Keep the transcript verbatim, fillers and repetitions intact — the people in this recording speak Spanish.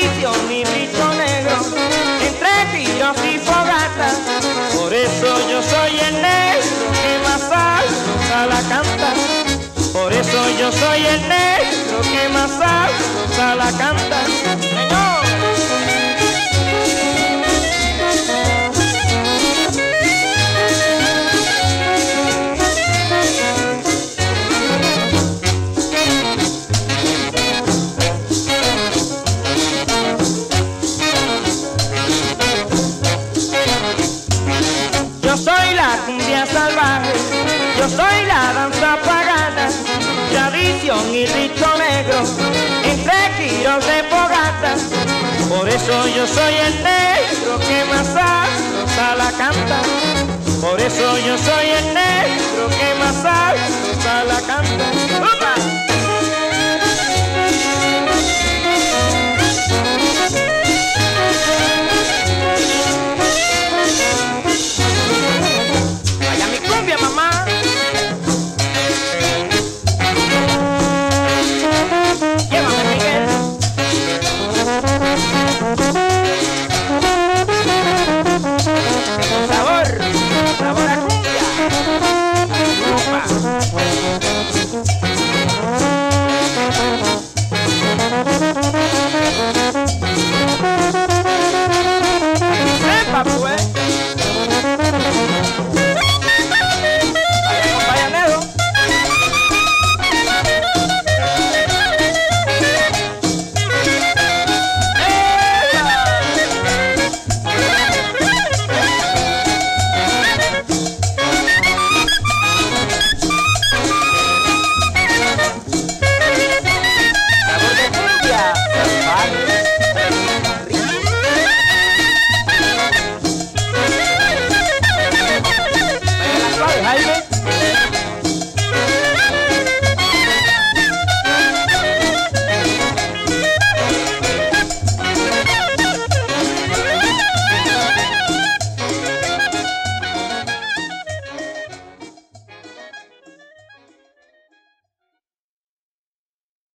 sitio mi bicho negro, entre tiros y fogatas. Por eso yo soy el negro que más salsa la canta. Por eso yo soy el negro que más salsa la canta. ¡Señor! Cumbia salvaje, yo soy la danza pagana, tradición y rito negro, entre giros de fogata. Por eso yo soy el negro que más salsa la canta. Por eso yo soy el negro que más salsa la canta.